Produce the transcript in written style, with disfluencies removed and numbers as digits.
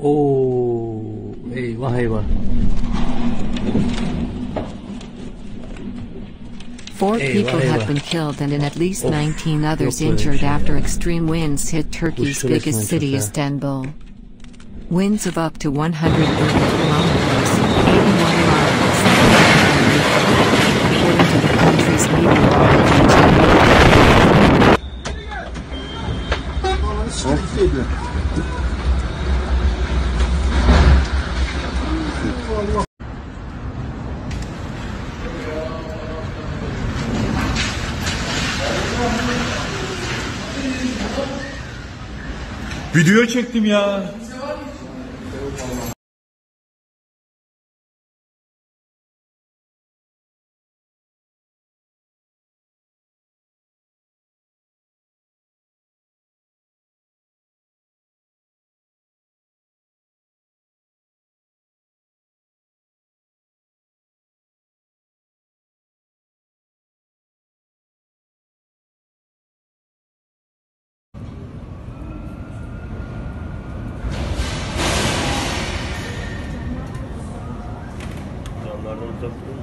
Oo, eyvah eyvah. Four people have been killed and at least 19 others injured after extreme winds hit Turkey's biggest city, Istanbul. Winds of up to 130 kilometers, 81 miles, according to the country's media. Video çektim ya. Gracias.